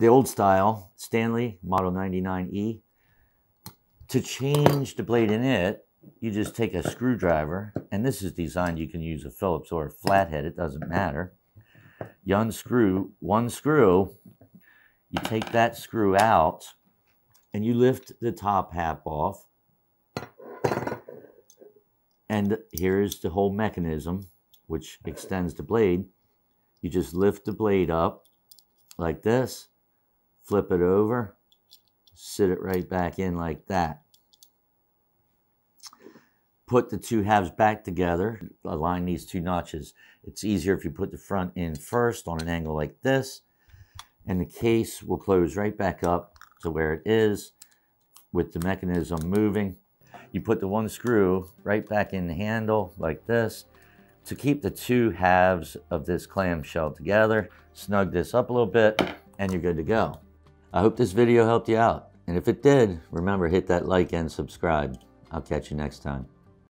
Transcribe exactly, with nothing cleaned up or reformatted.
the old style Stanley Model ninety-nine E. To change the blade in it, you just take a screwdriver, and this is designed, you can use a Phillips or a flathead, it doesn't matter. You unscrew one screw, you take that screw out, and you lift the top half off. And here's the whole mechanism, which extends the blade. You just lift the blade up like this, flip it over, sit it right back in like that. Put the two halves back together, align these two notches. It's easier if you put the front in first on an angle like this, and the case will close right back up to where it is with the mechanism moving. You put the one screw right back in the handle like this to keep the two halves of this clamshell together. Snug this up a little bit and you're good to go. I hope this video helped you out. And if it did, remember, hit that like and subscribe. I'll catch you next time.